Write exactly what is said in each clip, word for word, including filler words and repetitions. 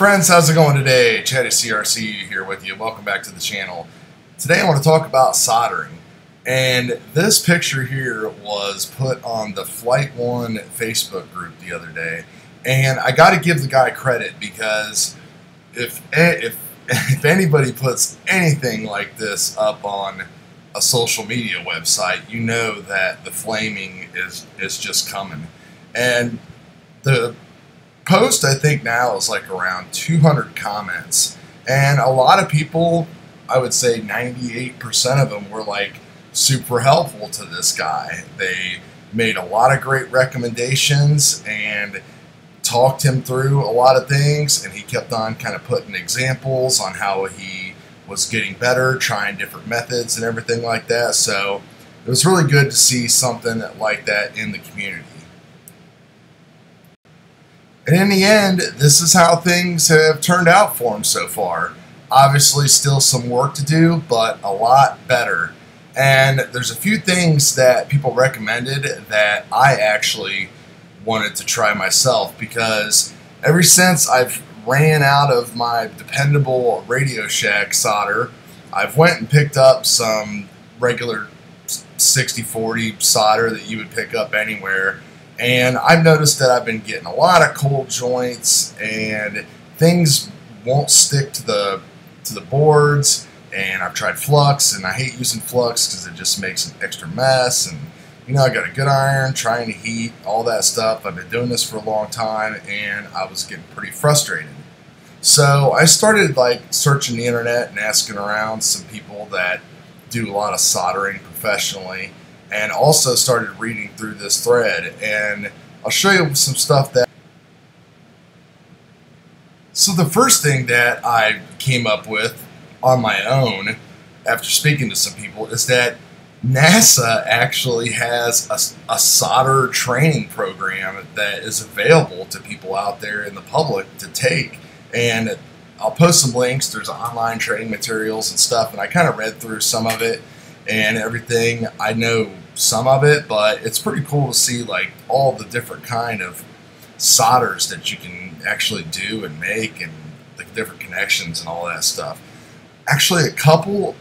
Friends, how's it going today? Chetty C R C here with you. Welcome back to the channel. Today I want to talk about soldering. And this picture here was put on the Flight One Facebook group the other day. And I got to give the guy credit, because if, if, if anybody puts anything like this up on a social media website, you know that the flaming is, is just coming. And the post, I think now, is like around two hundred comments, and a lot of people, I would say ninety-eight percent of them, were like super helpful to this guy. They made a lot of great recommendations and talked him through a lot of things, and he kept on kind of putting examples on how he was getting better, trying different methods and everything like that. So it was really good to see something like that in the community. And in the end, this is how things have turned out for him so far. Obviously, still some work to do, but a lot better. And there's a few things that people recommended that I actually wanted to try myself, because ever since I've ran out of my dependable Radio Shack solder, I've went and picked up some regular sixty forty solder that you would pick up anywhere. And I've noticed that I've been getting a lot of cold joints, and things won't stick to the to the boards. And I've tried flux, and I hate using flux because it just makes an extra mess. And you know, I got a good iron, trying to heat, all that stuff. I've been doing this for a long time, and I was getting pretty frustrated. So I started like searching the internet and asking around some people that do a lot of soldering professionally. And also started reading through this thread, and I'll show you some stuff that. So the first thing that I came up with on my own after speaking to some people is that NASA actually has a, a solder training program that is available to people out there in the public to take. And I'll post some links. There's online training materials and stuff, and I kind of read through some of it and everything. I know some of it, but it's pretty cool to see like all the different kind of solders that you can actually do and make, and the different connections and all that stuff. Actually, a couple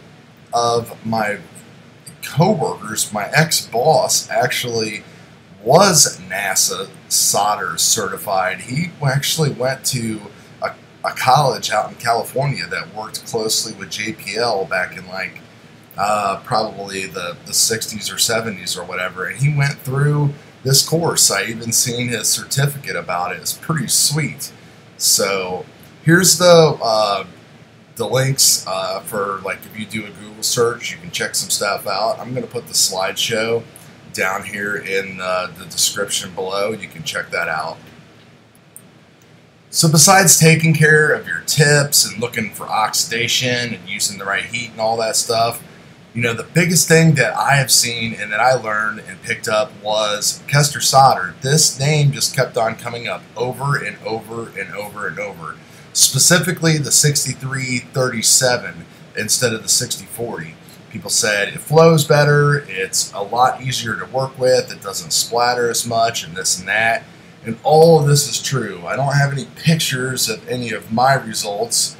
of my coworkers, my ex-boss, actually was NASA solder certified. He actually went to a, a college out in California that worked closely with J P L back in like Uh, probably the, the sixties or seventies or whatever, and he went through this course. I even seen his certificate about it. It's pretty sweet. So here's the uh, the links uh, for, like, if you do a Google search, you can check some stuff out. I'm going to put the slideshow down here in uh, the description below. You can check that out. So besides taking care of your tips and looking for oxidation and using the right heat and all that stuff, you know, the biggest thing that I have seen and that I learned and picked up was Kester solder. This name just kept on coming up over and over and over and over. Specifically the sixty-three thirty-seven instead of the sixty forty. People said it flows better, it's a lot easier to work with, it doesn't splatter as much, and this and that. And all of this is true. I don't have any pictures of any of my results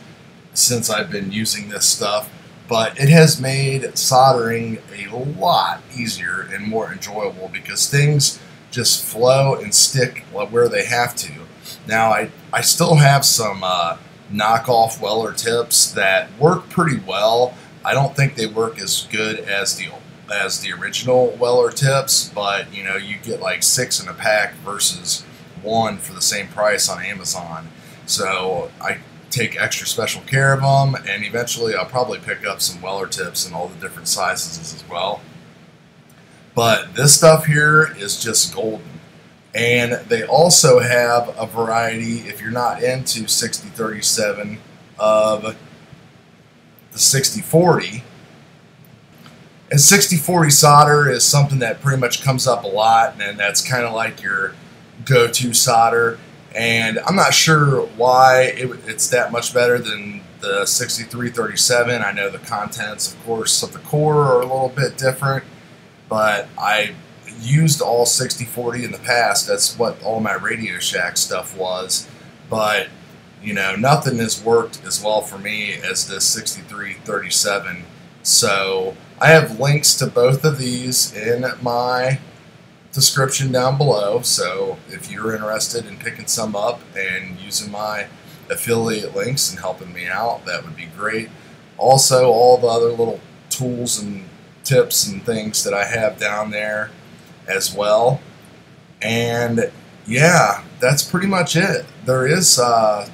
since I've been using this stuff, but it has made soldering a lot easier and more enjoyable, because things just flow and stick where they have to. Now, I, I still have some uh, knockoff Weller tips that work pretty well. I don't think they work as good as the as the original Weller tips, but you know, you get like six in a pack versus one for the same price on Amazon. So I take extra special care of them, and eventually I'll probably pick up some Weller tips in all the different sizes as well. But this stuff here is just golden. And they also have a variety, if you're not into sixty thirty-seven, of the sixty forty. And sixty forty solder is something that pretty much comes up a lot, and that's kind of like your go-to solder. And I'm not sure why it, it's that much better than the sixty-three thirty-seven. I know the contents, of course, of the core are a little bit different, but I used all sixty forty in the past. That's what all my Radio Shack stuff was. But You know, nothing has worked as well for me as this sixty-three thirty-seven. So I have links to both of these in my description down below. So if you're interested in picking some up and using my affiliate links and helping me out, that would be great. Also, all the other little tools and tips and things that I have down there as well. And yeah, that's pretty much it. There is uh,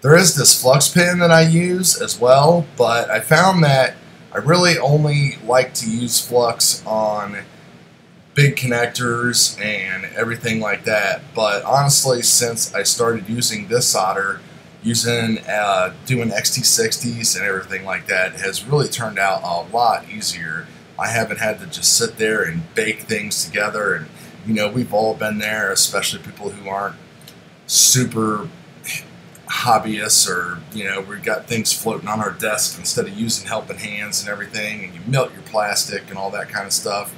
there is this flux pen that I use as well, but I found that I really only like to use flux on big connectors and everything like that. But honestly, since I started using this solder, using uh, doing X T sixties and everything like that, it has really turned out a lot easier. I haven't had to just sit there and bake things together, and you know, we've all been there, especially people who aren't super hobbyists, or you know, we've got things floating on our desk instead of using helping hands and everything, and you melt your plastic and all that kind of stuff.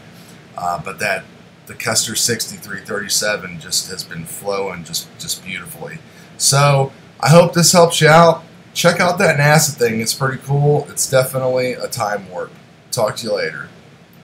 Uh, but that the Kester sixty-three thirty-seven just has been flowing just just beautifully. So I hope this helps you out. Check out that NASA thing; it's pretty cool. It's definitely a time warp. Talk to you later.